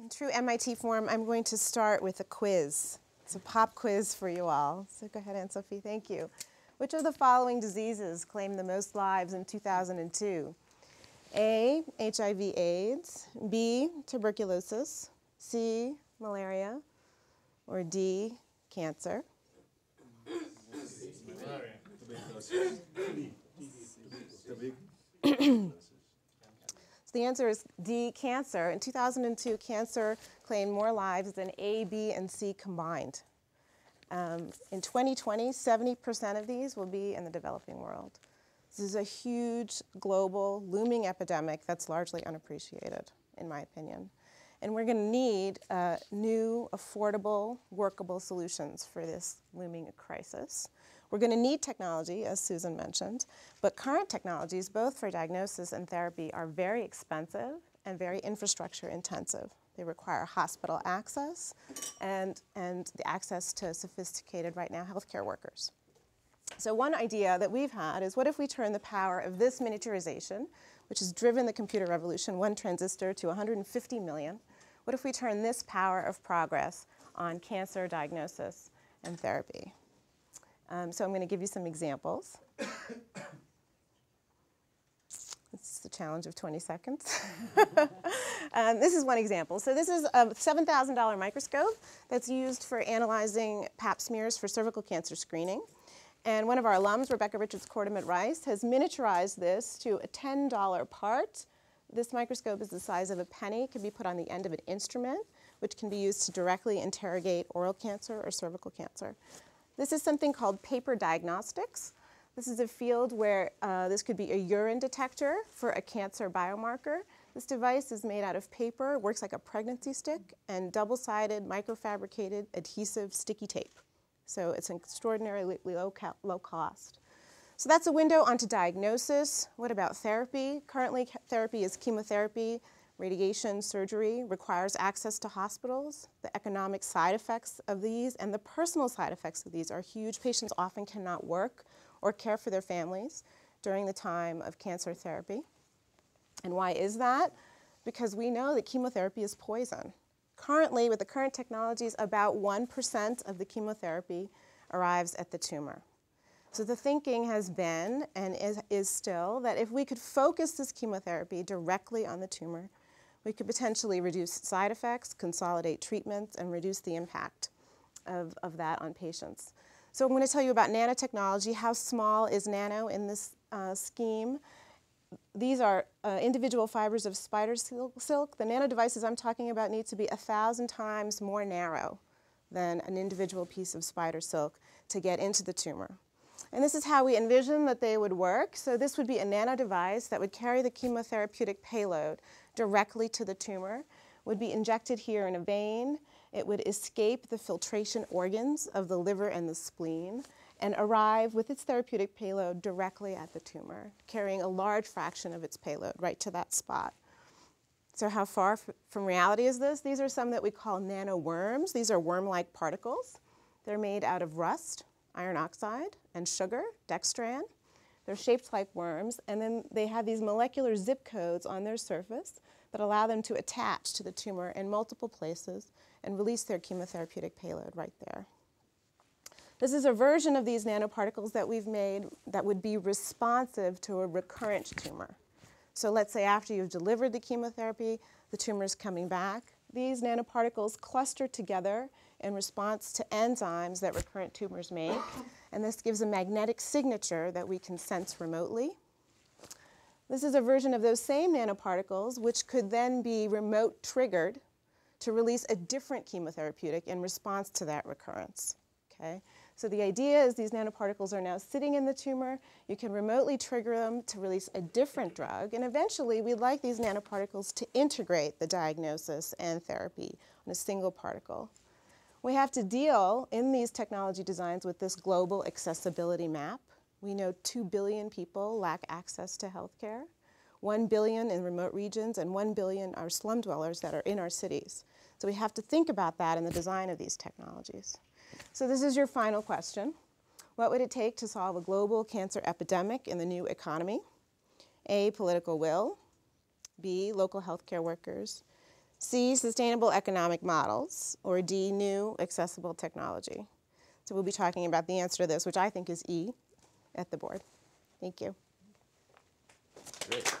In true MIT form, I'm going to start with a quiz. It's a pop quiz for you all. So go ahead, Anne-Sophie, thank you. Which of the following diseases claimed the most lives in 2002? A, HIV/AIDS, B, tuberculosis, C, malaria, or D, cancer? So the answer is D, cancer. In 2002, cancer claimed more lives than A, B, and C combined. In 2020, 70% of these will be in the developing world. This is a huge, global, looming epidemic that's largely unappreciated, in my opinion. And we're going to need new, affordable, workable solutions for this looming crisis. We're going to need technology, as Susan mentioned, but current technologies, both for diagnosis and therapy, are very expensive and very infrastructure intensive. They require hospital access and the access to sophisticated, right now, healthcare workers. So one idea that we've had is, what if we turn the power of this miniaturization, which has driven the computer revolution, one transistor, to 150 million, what if we turn this power of progress on cancer diagnosis and therapy? So I'm going to give you some examples. It's the challenge of 20 seconds. This is one example. So this is a $7,000 microscope that's used for analyzing pap smears for cervical cancer screening. And one of our alums, Rebecca Richards-Kortum at Rice, has miniaturized this to a $10 part. This microscope is the size of a penny. It can be put on the end of an instrument, which can be used to directly interrogate oral cancer or cervical cancer. This is something called paper diagnostics. This is a field where this could be a urine detector for a cancer biomarker. This device is made out of paper, works like a pregnancy stick, and double-sided, microfabricated, adhesive, sticky tape. So it's an extraordinarily low cost. So that's a window onto diagnosis. What about therapy? Currently, therapy is chemotherapy, radiation, surgery, requires access to hospitals. The economic side effects of these and the personal side effects of these are huge. Patients often cannot work or care for their families during the time of cancer therapy. And why is that? Because we know that chemotherapy is poison. Currently, with the current technologies, about 1% of the chemotherapy arrives at the tumor. So the thinking has been, and is still, that if we could focus this chemotherapy directly on the tumor, we could potentially reduce side effects, consolidate treatments, and reduce the impact of that on patients. So I'm going to tell you about nanotechnology. How small is nano in this scheme? These are individual fibers of spider silk. The nanodevices I'm talking about need to be 1,000 times more narrow than an individual piece of spider silk to get into the tumor. And this is how we envision that they would work. So this would be a nanodevice that would carry the chemotherapeutic payload directly to the tumor, would be injected here in a vein. It would escape the filtration organs of the liver and the spleen, and arrive with its therapeutic payload directly at the tumor, carrying a large fraction of its payload right to that spot. So how far from reality is this? These are some that we call nanoworms. These are worm-like particles. They're made out of rust, iron oxide, and sugar, dextran. They're shaped like worms, and then they have these molecular zip codes on their surface that allow them to attach to the tumor in multiple places and release their chemotherapeutic payload right there. This is a version of these nanoparticles that we've made that would be responsive to a recurrent tumor. So let's say after you've delivered the chemotherapy, the tumor is coming back. These nanoparticles cluster together in response to enzymes that recurrent tumors make. And this gives a magnetic signature that we can sense remotely. This is a version of those same nanoparticles, which could then be remote triggered to release a different chemotherapeutic in response to that recurrence. Okay? So the idea is these nanoparticles are now sitting in the tumor. You can remotely trigger them to release a different drug. And eventually, we'd like these nanoparticles to integrate the diagnosis and therapy on a single particle. We have to deal in these technology designs with this global accessibility map. We know 2 billion people lack access to healthcare, 1 billion in remote regions, and 1 billion are slum dwellers that are in our cities. So we have to think about that in the design of these technologies. So this is your final question. What would it take to solve a global cancer epidemic in the new economy? A, political will. B, local healthcare workers. C, sustainable economic models, or D, new accessible technology. So we'll be talking about the answer to this, which I think is E, at the board. Thank you. Great.